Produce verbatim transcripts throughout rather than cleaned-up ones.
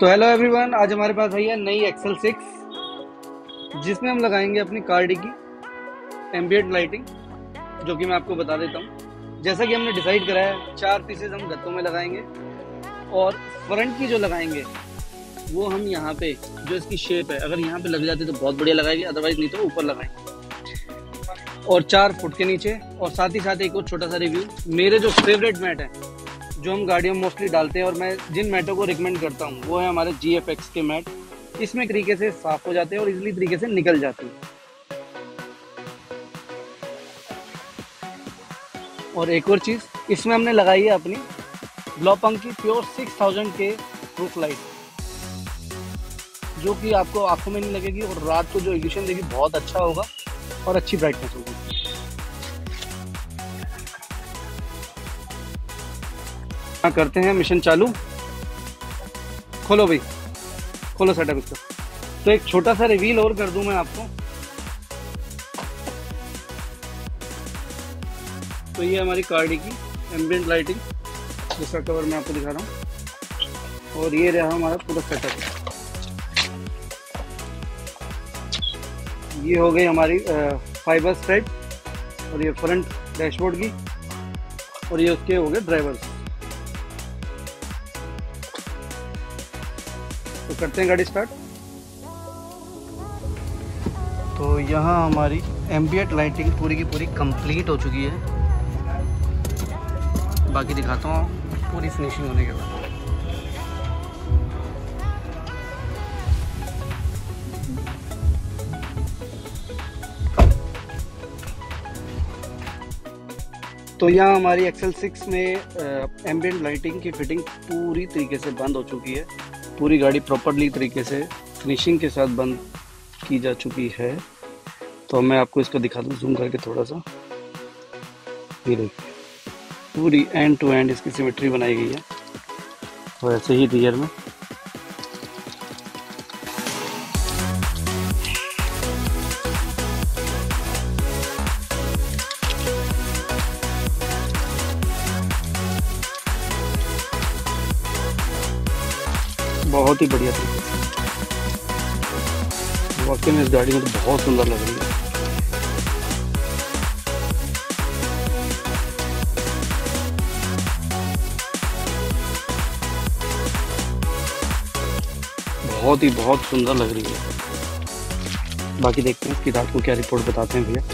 तो hello everyone, आज हमारे पास आई है नई एक्स एल सिक्स जिसमें हम लगाएंगे अपनी कार्डी की एम्बियट लाइटिंग, जो कि मैं आपको बता देता हूँ। जैसा कि हमने डिसाइड करा है, चार पीसेज हम गत्तों में लगाएंगे और फ्रंट की जो लगाएंगे वो हम यहाँ पे, जो इसकी शेप है, अगर यहाँ पे लग जाती तो बहुत बढ़िया लगाएगी, अदरवाइज नहीं तो ऊपर लगाएंगे और चार फुट के नीचे। और साथ ही साथ एक और छोटा सा रिव्यू, मेरे जो फेवरेट मैट है जो हम गाड़ियों में मोस्टली डालते हैं और मैं जिन मैटों को रिकमेंड करता हूँ वो है हमारे जी एफ एक्स के मैट। इसमें तरीके से साफ हो जाते हैं और इजली तरीके से निकल जाते हैं। और एक और चीज़ इसमें हमने लगाई है अपनी ग्लोपंक की प्योर सिक्स थाउजेंड के रूफ लाइट, जो कि आपको आंखों में नहीं लगेगी और रात को जो एडिशन देगी बहुत अच्छा होगा और अच्छी ब्राइटनेस होगी। करते हैं मिशन चालू। खोलो भाई, खोलो सेटअप इसका। तो एक छोटा सा रिवील और कर दूं मैं आपको। तो ये हमारी कार्डी की एम्बियंट लाइटिंग जिसका कवर मैं आपको दिखा रहा हूँ, और ये रहा हमारा पूरा सेटअप। ये हो गई हमारी फाइबर थ्रेड और ये फ्रंट डैशबोर्ड की, और ये उसके हो गए ड्राइवर्स। तो करते हैं गाड़ी स्टार्ट। तो यहाँ हमारी एम्बियट लाइटिंग पूरी की पूरी कंप्लीट हो चुकी है। बाकी दिखाता हूँ पूरी फिनिशिंग होने के बाद। तो यहाँ हमारी एक्स एल सिक्स में एम्बियट लाइटिंग की फिटिंग पूरी तरीके से बंद हो चुकी है। पूरी गाड़ी प्रॉपरली तरीके से फिनिशिंग के साथ बंद की जा चुकी है। तो मैं आपको इसको दिखा दूँ जूम करके थोड़ा सा। ये देखिए, पूरी एंड टू एंड इसकी सिमेट्री बनाई गई है, और ऐसे ही रियर में। बहुत ही बढ़िया तरीके से, वाकई में इस गाड़ी में तो बहुत सुंदर लग रही है। बहुत ही बहुत सुंदर लग रही है। बाकी देखते हैं कि रात को क्या रिपोर्ट बताते हैं भैया।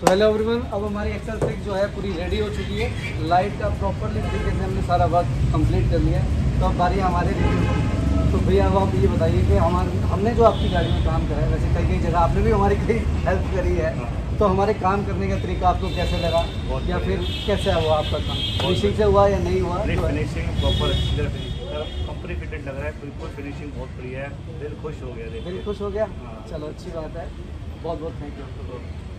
तो हेलो एवरीवन, अब हमारी एक्स एल सिक्स जो है पूरी रेडी हो चुकी है। लाइट का प्रॉपरली तरीके से हमने सारा वर्क कंप्लीट कर लिया है। तो अब बारी हमारे तो भैया अब आप ये बताइए कि हमारे हमने जो आपकी गाड़ी में काम करा है, वैसे कई कई जगह आपने भी हमारी कई हेल्प करी है, तो हमारे काम करने का तरीका आपको कैसे लगा, या फिर कैसे हुआ आपका काम? फिनिशिंग से हुआ या नहीं हुआ? फिनिशिंग प्रॉपर कंपनी फिटेड लग रहा है, बिल्कुल फिनिशिंग बहुत बढ़िया है। दिल खुश हो गया, दिल खुश हो गया। चलो अच्छी बात है, बहुत बहुत थैंक यू।